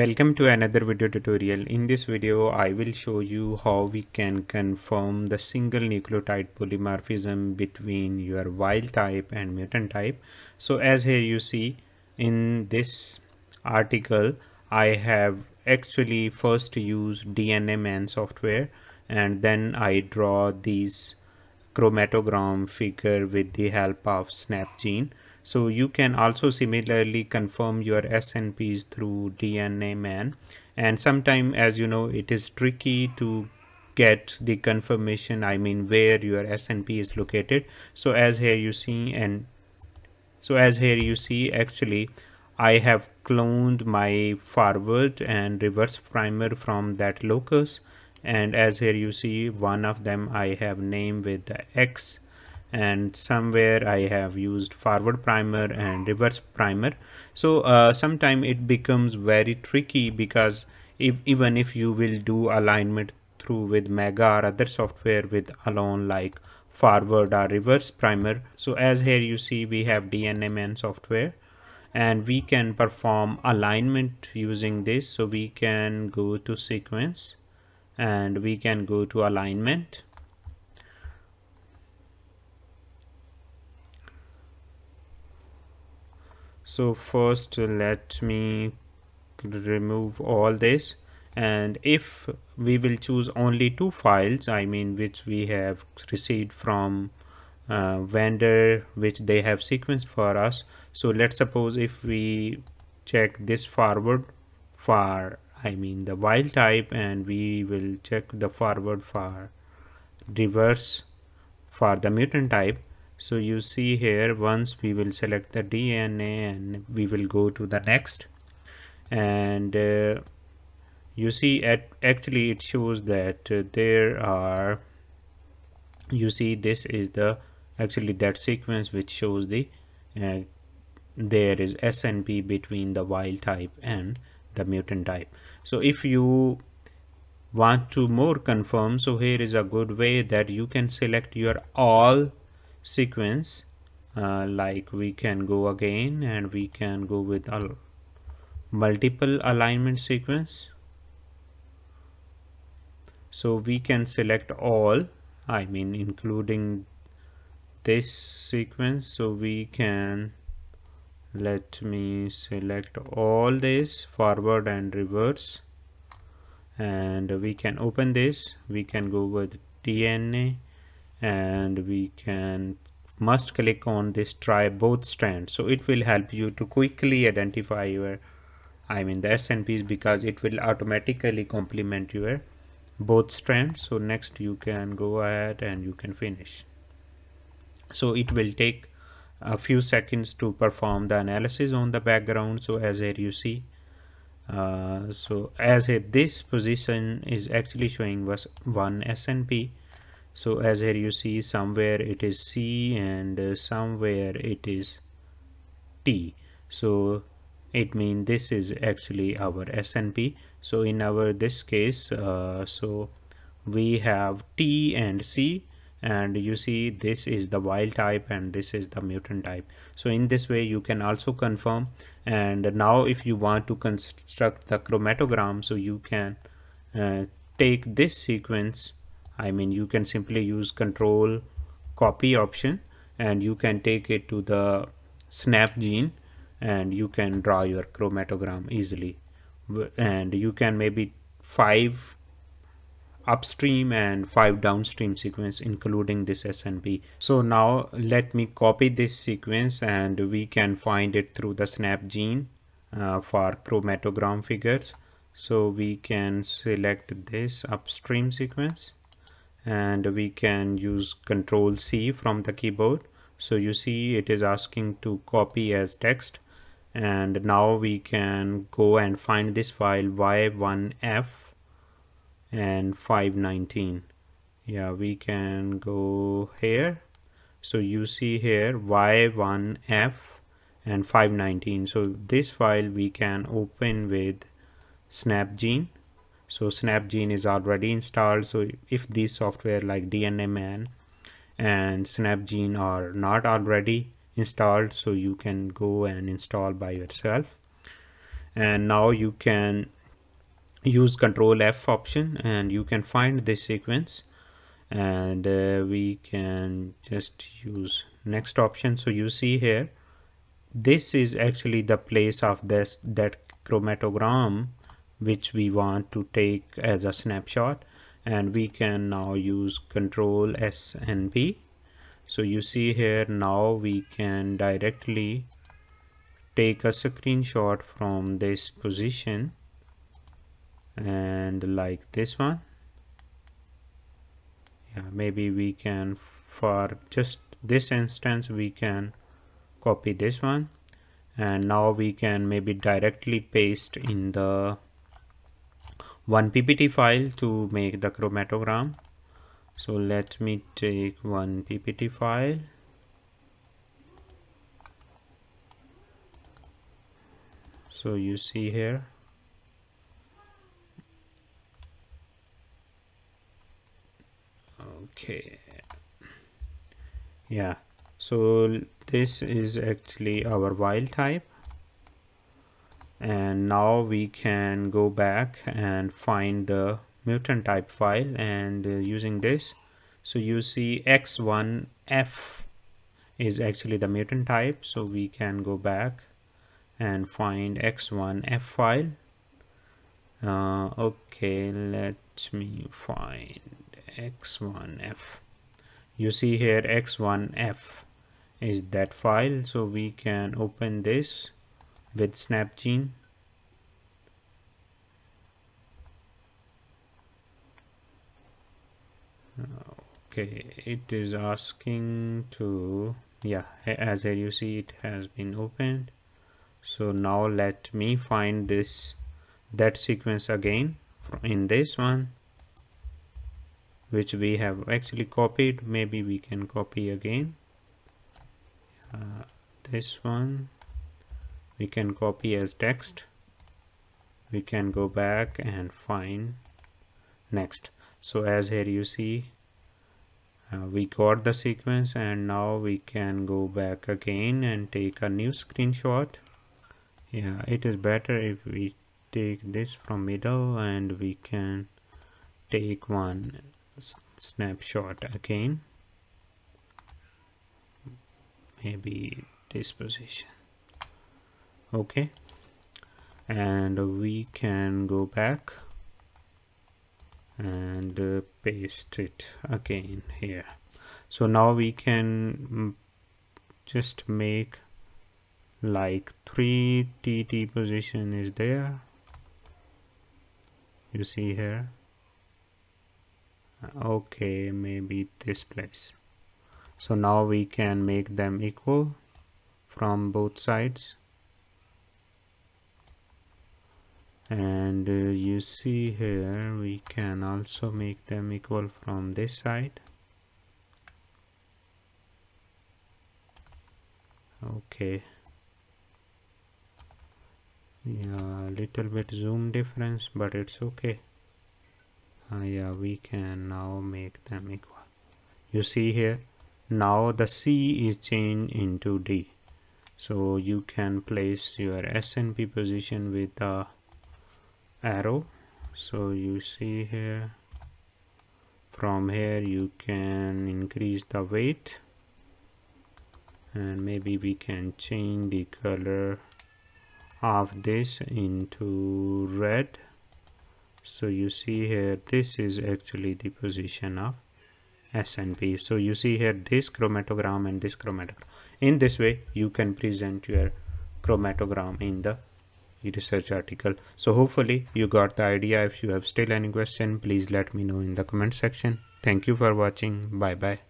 Welcome to another video tutorial. In this video I will show you how we can confirm the single nucleotide polymorphism between your wild type and mutant type. So as here you see in this article I have actually first used DNAMAN software and then I draw these chromatogram figure with the help of SnapGene. So you can also similarly confirm your SNPs through DNAMAN, and sometimes, as you know, it is tricky to get the confirmation, I mean where your SNP is located. So as here you see, actually I have cloned my forward and reverse primer from that locus, and as here you see one of them I have named with the X, and somewhere I have used forward primer and reverse primer. So sometimes it becomes very tricky, because even if you will do alignment through with MEGA or other software with alone like forward or reverse primer. So as here you see we have DNAMAN software and we can perform alignment using this. So we can go to sequence and we can go to alignment. So first let me remove all this, and if we will choose only two files, I mean which we have received from vendor, which they have sequenced for us. So let's suppose if we check this forward for the wild type, and we will check the forward for reverse for the mutant type. So you see here once we will select the DNA and we will go to the next, and you see actually it shows that this is the that sequence which shows the there is SNP between the wild type and the mutant type. So if you want to more confirm, so here is a good way that you can select your all sequence, like we can go again and we can go with multiple alignment sequence. So we can select all, including this sequence. So we can, let me select all this forward and reverse, and we can open this. We can go with DNA and we can must click on this try both strands. So it will help you to quickly identify your the SNPs, because it will automatically complement your both strands. So next you can go ahead and you can finish. So it will take a few seconds to perform the analysis on the background. So as here you see this position is actually showing was one SNP. So as here you see somewhere it is C and somewhere it is T. So it means this is actually our SNP. So in our this case so we have T and C, and you see this is the wild type and this is the mutant type. So in this way you can also confirm. And now if you want to construct the chromatogram, so you can take this sequence, you can simply use control copy option and you can take it to the SnapGene and you can draw your chromatogram easily. And you can maybe 5 upstream and 5 downstream sequence including this SNP. So now let me copy this sequence and we can find it through the SnapGene for chromatogram figures. So we can select this upstream sequence and we can use Control C from the keyboard. So you see it is asking to copy as text, and now we can go and find this file y1f and 519. Yeah, we can go here. So you see here y1f and 519. So this file we can open with SnapGene. So SnapGene is already installed. So if these software like DNAMAN and SnapGene are not already installed, so you can go and install by yourself. and now you can use Control F option and you can find this sequence, and we can just use next option. So you see here, this is actually the place of that chromatogram which we want to take as a snapshot, and we can now use Control S and P. So you see here, now we can directly take a screenshot from this position, and like this one, yeah, maybe we can, for just this instance, we can copy this one, and now we can maybe directly paste in the 1ppt file to make the chromatogram. So let me take 1ppt file, so you see here, okay, yeah, so this is actually our wild type, and now we can go back and find the mutant type file, and using this, so you see X1F is actually the mutant type, so we can go back and find X1F file. Okay, let me find X1F. You see here X1F is that file, so we can open this with SnapGene. Okay, it is asking to, yeah, as here you see, it has been opened. So now let me find that sequence again in this one which we have actually copied. Maybe we can copy again this one, we can copy as text, we can go back and find next. So as here you see, we got the sequence, and now we can go back again and take a new screenshot. Yeah, it is better if we take this from middle, and we can take one snapshot again, maybe this position. Okay, and we can go back and paste it again here. So now we can just make like 3TT position is there, you see here, okay, maybe this place. So now we can make them equal from both sides, and you see here, we can also make them equal from this side. Okay, yeah, little bit zoom difference, but it's okay. Yeah, we can now make them equal. You see here, now the C is changed into D. So you can place your SNP position with the arrow. So you see here, from here you can increase the weight, and maybe we can change the color of this into red. So you see here, this is actually the position of SNP. So you see here, this chromatogram and this chromatogram. In this way, you can present your chromatogram in the research article. So hopefully you got the idea. If you have still any question, please let me know in the comment section. Thank you for watching. Bye bye.